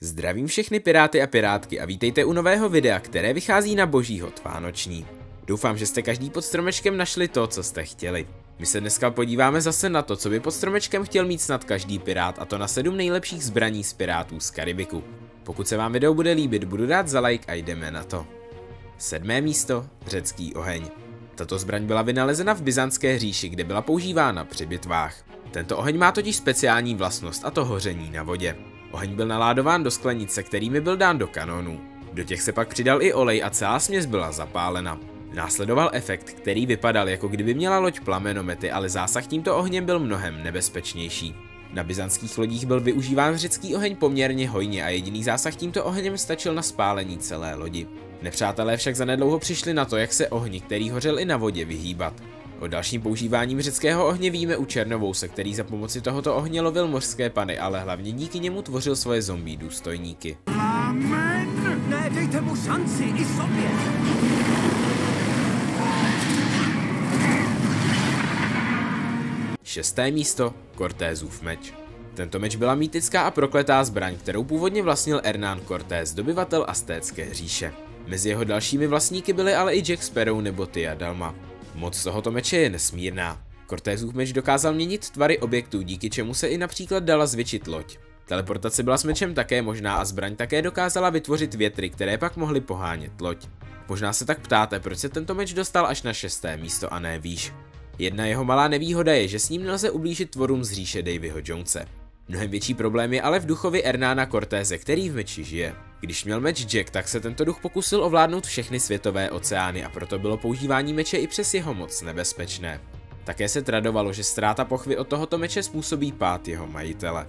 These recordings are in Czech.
Zdravím všechny piráty a pirátky a vítejte u nového videa, které vychází na boží hod vánoční. Doufám, že jste každý pod stromečkem našli to, co jste chtěli. My se dneska podíváme zase na to, co by pod stromečkem chtěl mít snad každý pirát, a to na 7 nejlepších zbraní z Pirátů z Karibiku. Pokud se vám video bude líbit, budu rád za like a jdeme na to. 7. místo. Řecký oheň. Tato zbraň byla vynalezena v byzantské říši, kde byla používána při bitvách. Tento oheň má totiž speciální vlastnost, a to hoření na vodě. Oheň byl naládován do sklenice, kterými byl dán do kanonů. Do těch se pak přidal i olej a celá směs byla zapálena. Následoval efekt, který vypadal, jako kdyby měla loď plamenomety, ale zásah tímto ohněm byl mnohem nebezpečnější. Na byzantských lodích byl využíván řecký oheň poměrně hojně a jediný zásah tímto ohněm stačil na spálení celé lodi. Nepřátelé však zanedlouho přišli na to, jak se ohni, který hořel i na vodě, vyhýbat. O dalším používáním řeckého ohně víme u Černovouse, který za pomoci tohoto ohně lovil mořské pany, ale hlavně díky němu tvořil svoje zombie důstojníky. Amen! Ne, dejte mu šanci i sobě! Šesté místo. Cortésův meč. Tento meč byla mýtická a prokletá zbraň, kterou původně vlastnil Hernán Cortés, dobyvatel Aztécké říše. Mezi jeho dalšími vlastníky byly ale i Jack Sparrow nebo Tia Dalma. Moc tohoto meče je nesmírná. Cortésův meč dokázal měnit tvary objektů, díky čemu se i například dala zvětšit loď. Teleportace byla s mečem také možná a zbraň také dokázala vytvořit větry, které pak mohly pohánět loď. Možná se tak ptáte, proč se tento meč dostal až na 6. místo a ne výš. Jedna jeho malá nevýhoda je, že s ním nelze ublížit tvorům z říše Davyho Jonese. Mnohem větší problém je ale v duchovi Hernána Cortése, který v meči žije. Když měl meč Jack, tak se tento duch pokusil ovládnout všechny světové oceány, a proto bylo používání meče i přes jeho moc nebezpečné. Také se tradovalo, že ztráta pochvy od tohoto meče způsobí pád jeho majitele.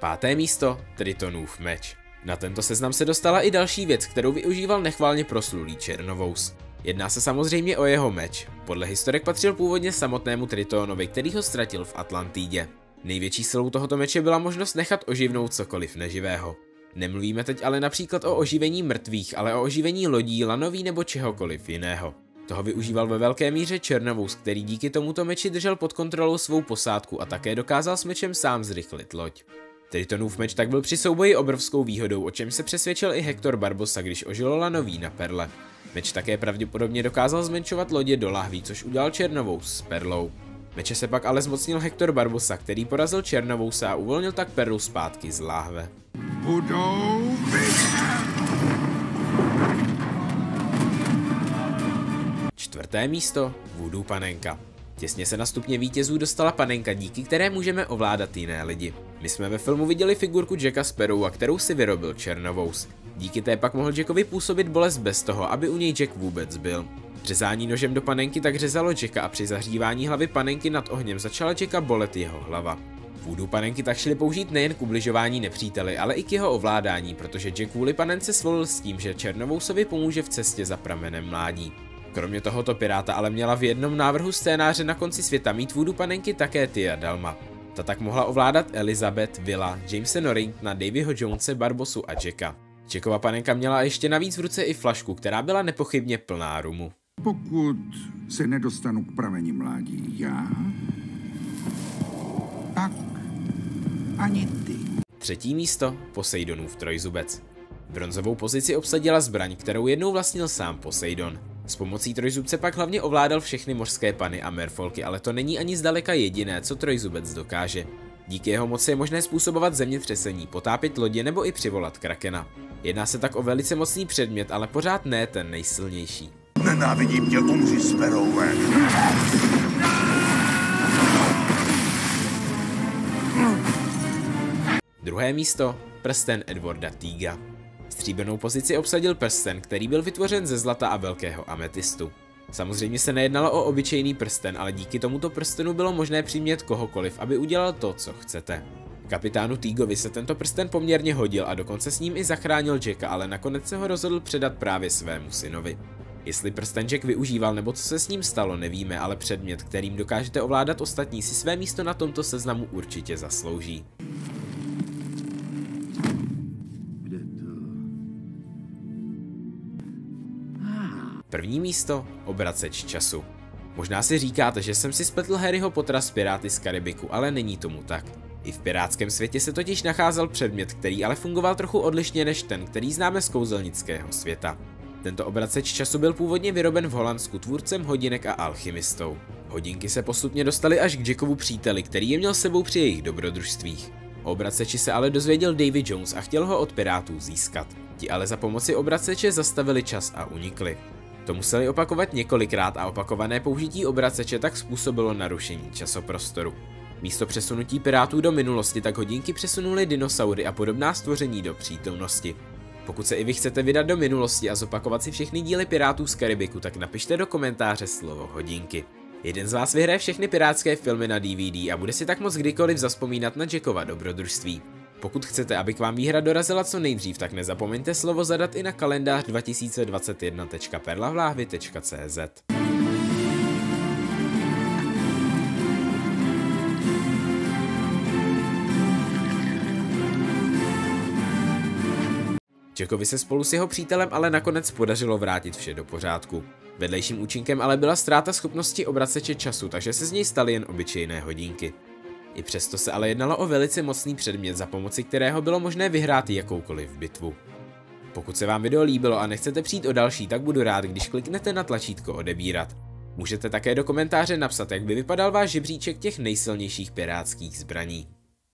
Páté místo. Tritonův meč. Na tento seznam se dostala i další věc, kterou využíval nechválně proslulý Černovous. Jedná se samozřejmě o jeho meč. Podle historik patřil původně samotnému Tritonovi, který ho ztratil v Atlantidě. Největší silou tohoto meče byla možnost nechat oživnout cokoliv neživého. Nemluvíme teď ale například o oživení mrtvých, ale o oživení lodí, lanoví nebo čehokoliv jiného. Toho využíval ve velké míře Černovous, který díky tomuto meči držel pod kontrolou svou posádku a také dokázal s mečem sám zrychlit loď. Tritonův meč tak byl při souboji obrovskou výhodou, o čem se přesvědčil i Hector Barbossa, když ožilo lanoví na Perle. Meč také pravděpodobně dokázal zmenšovat lodě do lahví, což udělal Černovous s Perlou. Meče se pak ale zmocnil Hector Barbossa, který porazil Černovousa a uvolnil tak Perlu zpátky z láhve. Budou Čtvrté místo. Voodoo Panenka. Těsně se na stupně vítězů dostala panenka, díky které můžeme ovládat jiné lidi. My jsme ve filmu viděli figurku Jacka Sparrowa, kterou si vyrobil Černovous. Díky té pak mohl Jackovi působit bolest bez toho, aby u něj Jack vůbec byl. Řezání nožem do panenky tak řezalo Jacka a při zahřívání hlavy panenky nad ohněm začala Jacka bolet jeho hlava. Voodoo panenky tak šly použít nejen k ubližování nepříteli, ale i k jeho ovládání, protože Jack kvůli panence svolil s tím, že Černovousovi pomůže v cestě za pramenem mládí. Kromě tohoto piráta ale měla v jednom návrhu scénáře na konci světa mít voodoo panenky také Tia Dalma. Ta tak mohla ovládat Elizabeth, Willa, Jamese Norringtona, Davyho Jonese, Barbossu a Jacka. Jackova panenka měla ještě navíc v ruce i flašku, která byla nepochybně plná rumu. Pokud se nedostanu k prameni mládí já, pak ani ty. Třetí místo. Poseidonův trojzubec. Bronzovou pozici obsadila zbraň, kterou jednou vlastnil sám Poseidon. S pomocí trojzubce pak hlavně ovládal všechny mořské pany a merfolky, ale to není ani zdaleka jediné, co trojzubec dokáže. Díky jeho moci je možné způsobovat zemětřesení, potápět lodě nebo i přivolat krakena. Jedná se tak o velice mocný předmět, ale pořád ne ten nejsilnější. Nenávidím tě, umři, Sparrowe. Druhé místo. Prsten Edwarda Teague. Stříbrnou pozici obsadil prsten, který byl vytvořen ze zlata a velkého ametistu. Samozřejmě se nejednalo o obyčejný prsten, ale díky tomuto prstenu bylo možné přimět kohokoliv, aby udělal to, co chcete. Kapitánu Teagovi se tento prsten poměrně hodil a dokonce s ním i zachránil Jacka, ale nakonec se ho rozhodl předat právě svému synovi. Jestli prsten Jack využíval nebo co se s ním stalo, nevíme, ale předmět, kterým dokážete ovládat ostatní, si své místo na tomto seznamu určitě zaslouží. První místo. Obraceč času. Možná si říkáte, že jsem si spletl Harryho Pottera s Piráty z Karibiku, ale není tomu tak. I v pirátském světě se totiž nacházel předmět, který ale fungoval trochu odlišně než ten, který známe z kouzelnického světa. Tento obraceč času byl původně vyroben v Holandsku tvůrcem hodinek a alchymistou. Hodinky se postupně dostaly až k Jackovu příteli, který je měl s sebou při jejich dobrodružstvích. O obraceči se ale dozvěděl Davy Jones a chtěl ho od pirátů získat. Ti ale za pomoci obraceče zastavili čas a unikli. To museli opakovat několikrát a opakované použití obraceče tak způsobilo narušení časoprostoru. Místo přesunutí pirátů do minulosti tak hodinky přesunuly dinosaury a podobná stvoření do přítomnosti. Pokud se i vy chcete vydat do minulosti a zopakovat si všechny díly Pirátů z Karibiku, tak napište do komentáře slovo hodinky. Jeden z vás vyhraje všechny pirátské filmy na DVD a bude si tak moc kdykoliv zazpomínat na Jackova dobrodružství. Pokud chcete, aby k vám výhra dorazila co nejdřív, tak nezapomeňte slovo zadat i na kalendář 2021.perlavlahvi.cz. Jackovi se spolu s jeho přítelem ale nakonec podařilo vrátit vše do pořádku. Vedlejším účinkem ale byla ztráta schopnosti obraceče času, takže se z něj staly jen obyčejné hodinky. I přesto se ale jednalo o velice mocný předmět, za pomoci kterého bylo možné vyhrát jakoukoliv bitvu. Pokud se vám video líbilo a nechcete přijít o další, tak budu rád, když kliknete na tlačítko odebírat. Můžete také do komentáře napsat, jak by vypadal váš žebříček těch nejsilnějších pirátských zbraní.